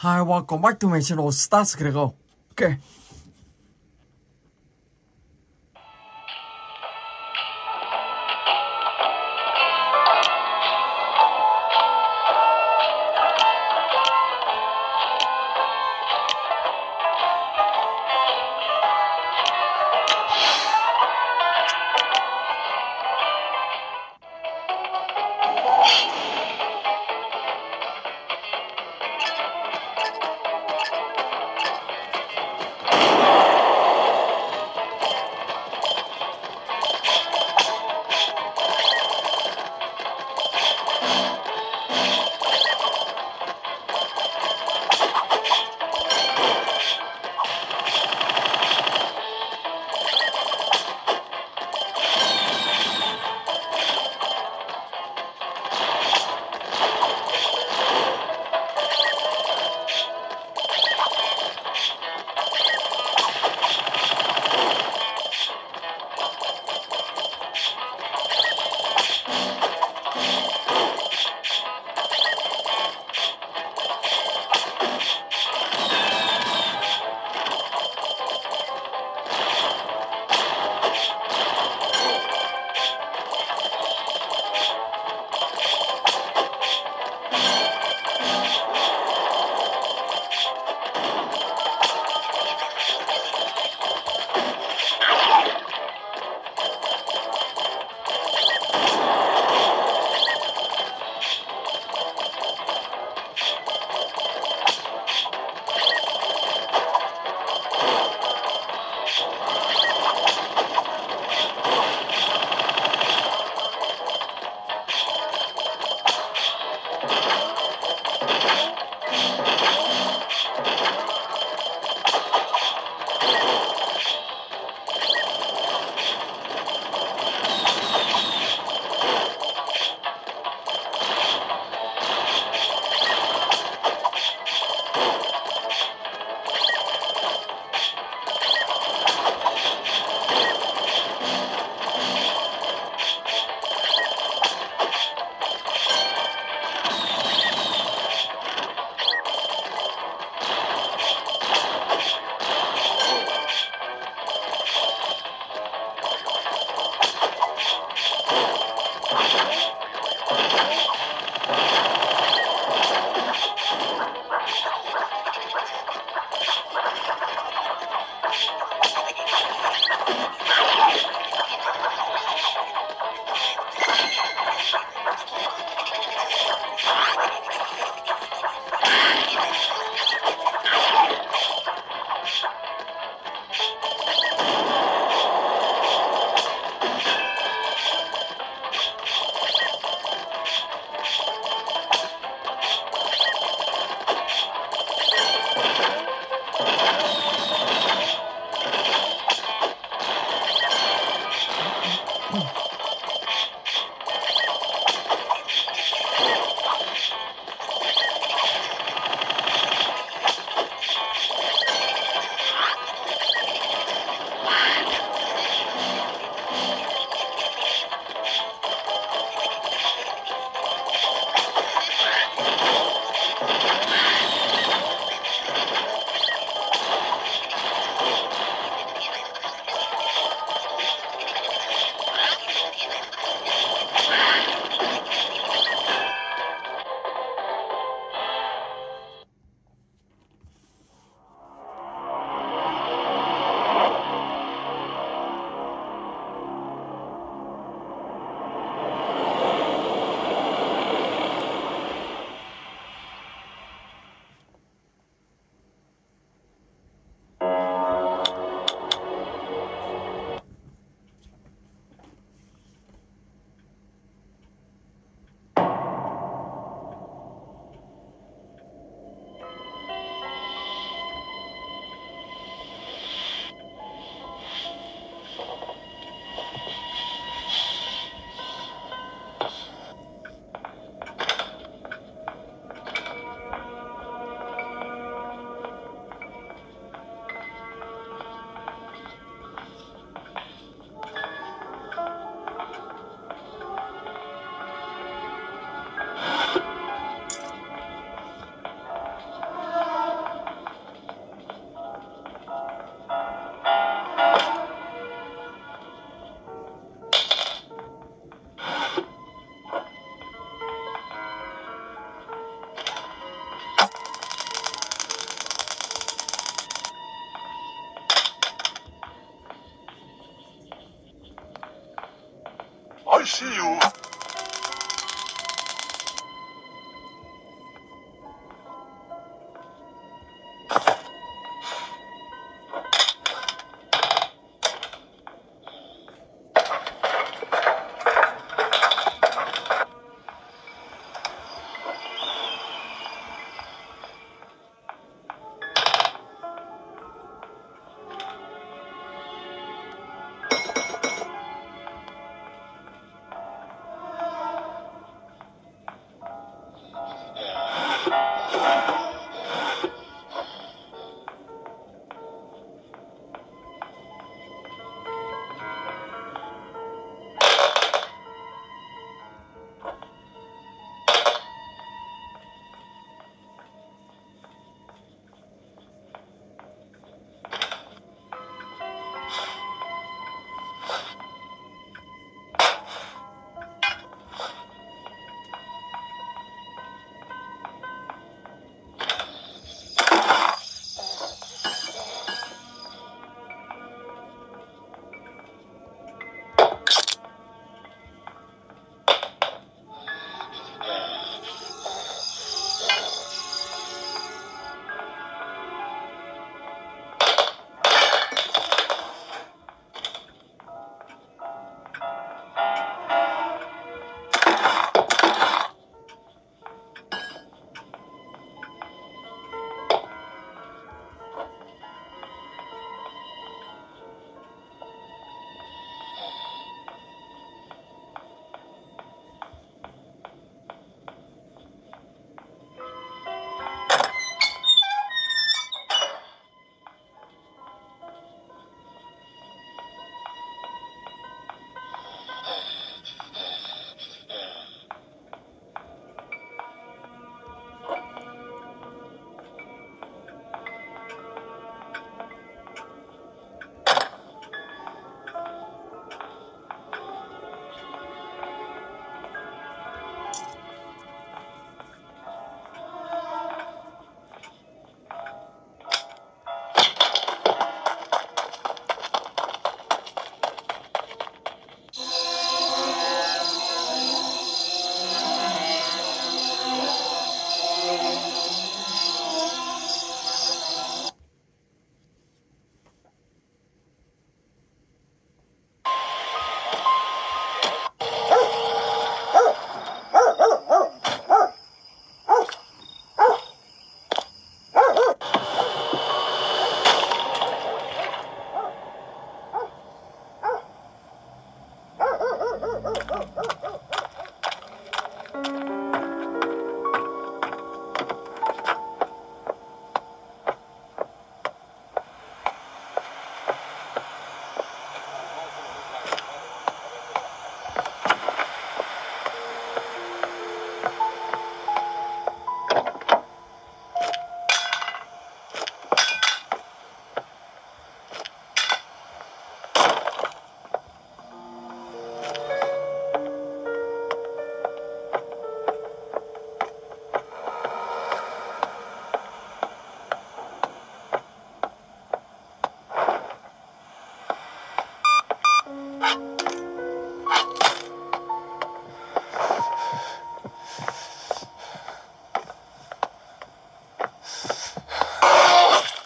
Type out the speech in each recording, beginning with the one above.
Hi, welcome back to my channel. Starts gonna go. Okay. see you.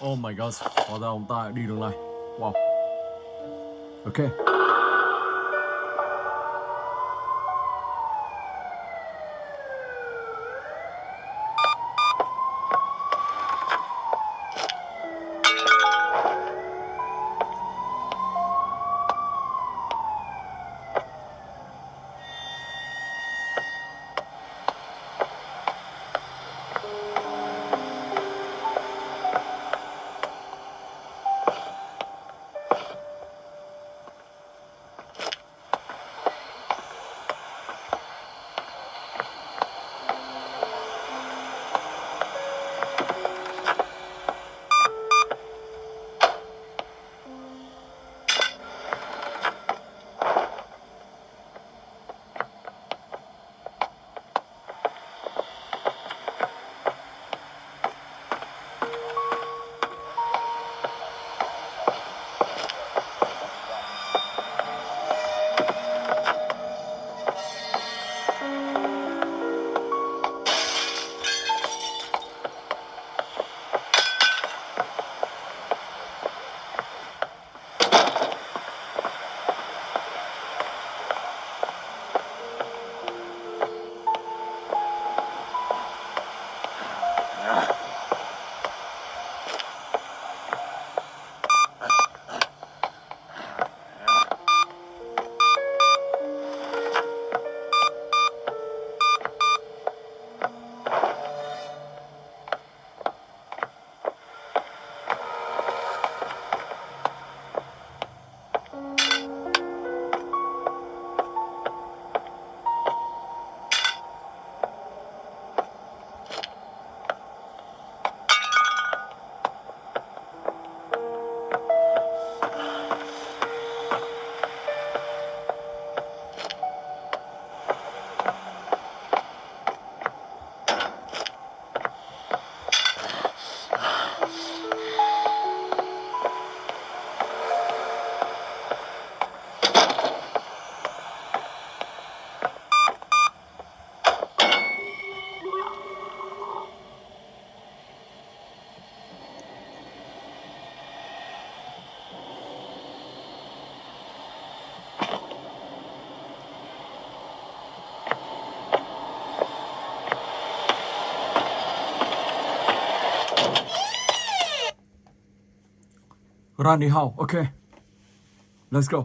Oh my god, hóa ra ông ta đi đường này. Wow. Ok. Granny House. Okay, let's go.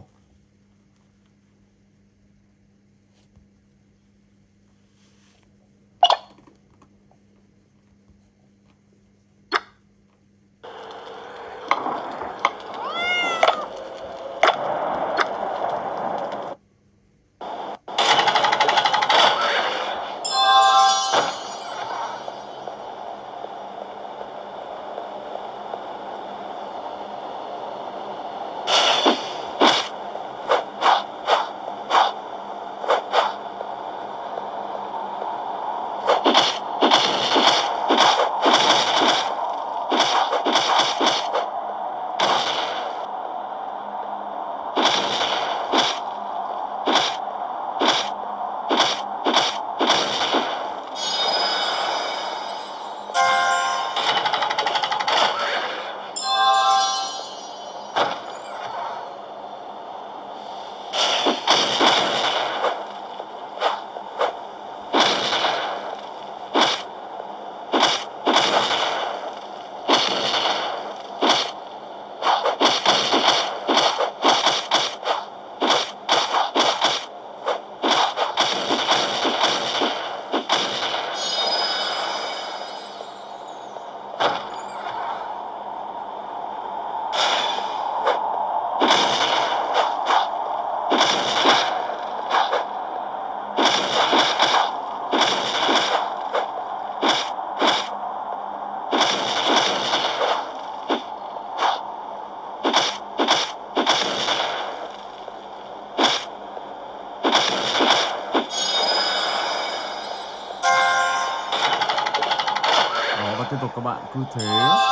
Tiếp tục các bạn cứ thế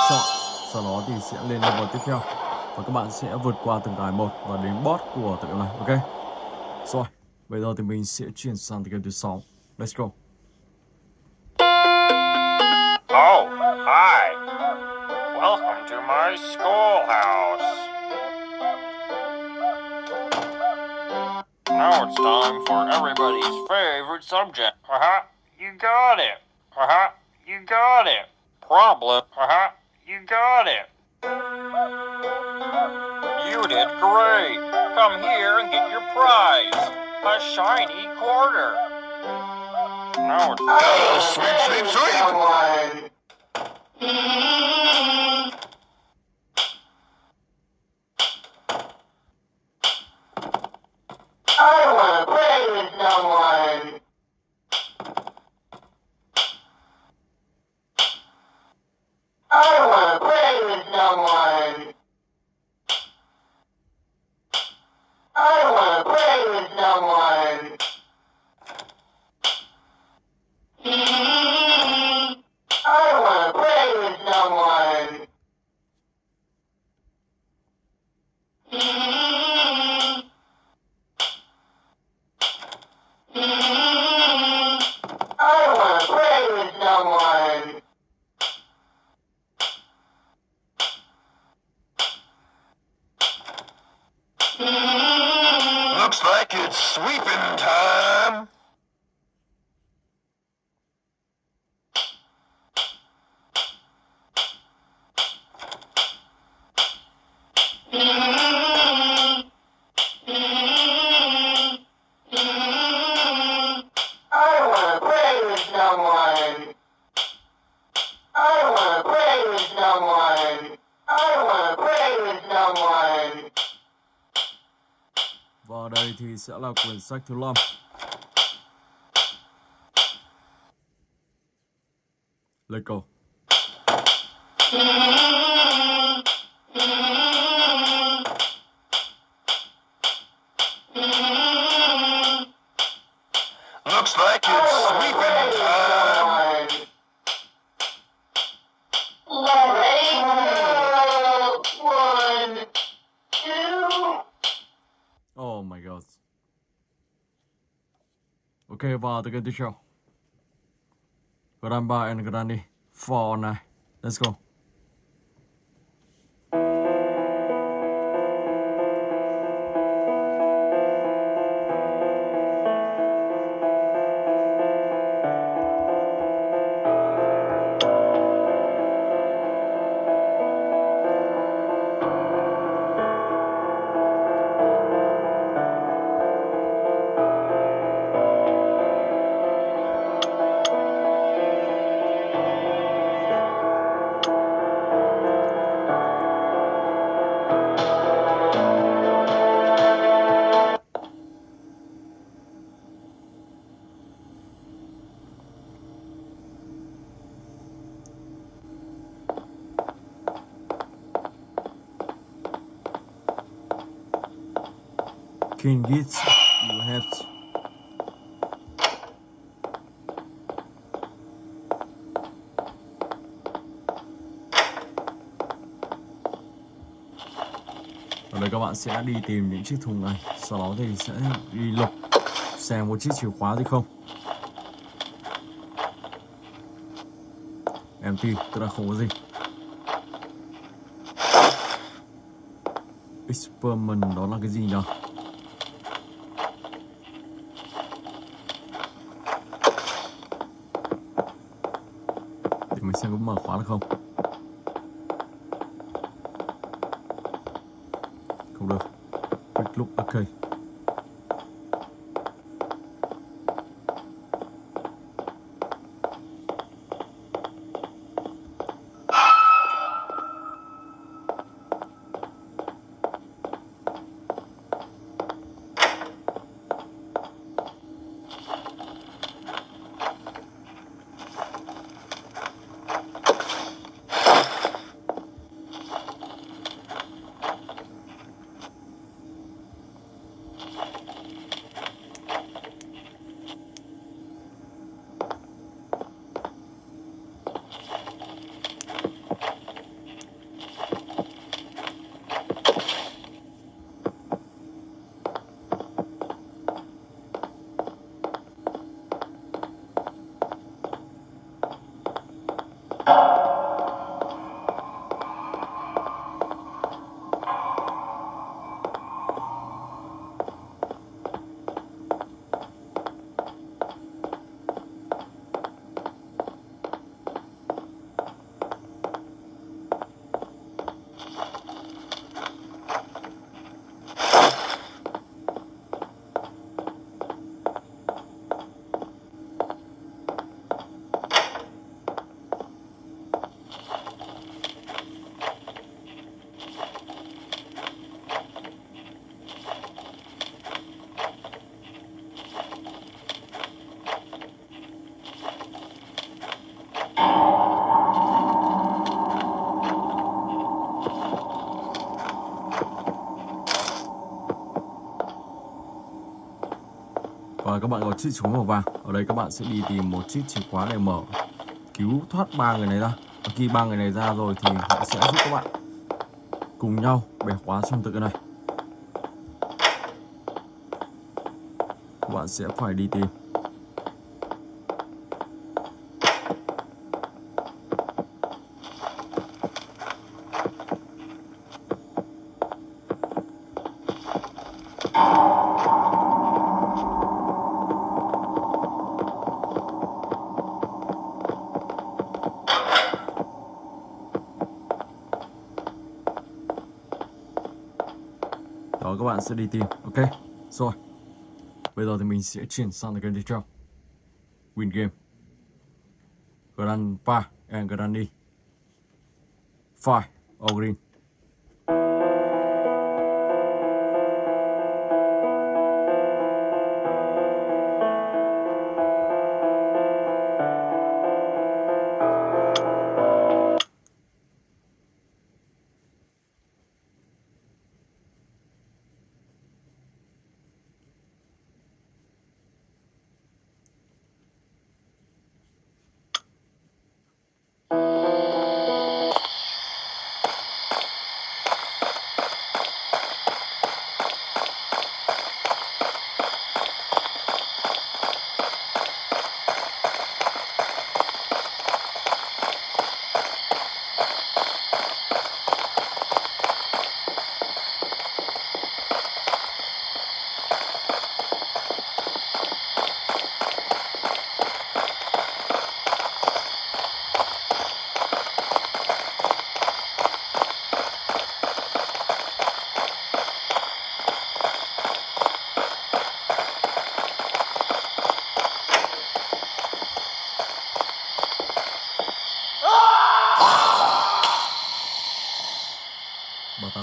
chọn, sau đó thì sẽ lên level tiếp theo và các bạn sẽ vượt qua từng đài một và đến boss của tựa này. Ok, rồi bây giờ thì mình sẽ chuyển sang game thứ 6. Let's go. Oh, hi. Welcome to my schoolhouse. Now it's time for everybody's favorite subject. You got it. You got it. Problem. You got it. You did great. Come here and get your prize. A shiny quarter. Now it's sweep, sweep, sweep. I want to play with someone. I want to play with someone. I want to play with someone. I want to play with someone. I want to play with someone. Looks like it's sweeping time. Và đây thì sẽ là quyển sách thứ 5. Let's go. Looks like it's sweeping time. Oh my god. Okay, vào tới cái tiếp theo. Grandpa and Granny 4 này. Let's go. change it, you have to. Ở đây các bạn sẽ đi tìm những chiếc thùng này, sau đó thì sẽ đi lục xem một chiếc chìa khóa gì không. Empty, tức là không có gì. Experiment đó là cái gì nhỉ? Để mình xem có mở khóa được không? Không được. Quick look, ok. Và các bạn có chiếc chìa khóa màu vàng. Ở đây các bạn sẽ đi tìm một chiếc chìa khóa để mở, cứu thoát ba người này ra. Và khi ba người này ra rồi thì họ sẽ giúp các bạn cùng nhau bẻ khóa trong tựa này. Các bạn sẽ phải đi tìm. Đó, các bạn sẽ đi tìm. Ok, rồi. Bây giờ thì mình sẽ chuyển sang cái game tiếp theo. Win game. Grandpa and Granny 5, all Green.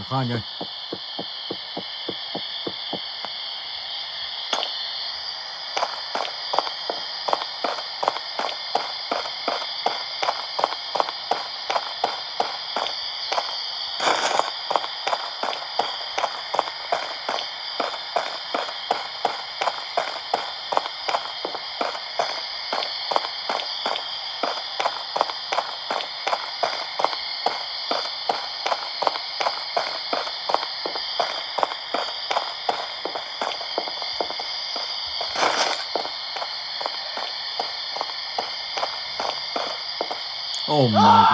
Khá nhanh. Oh my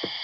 gosh.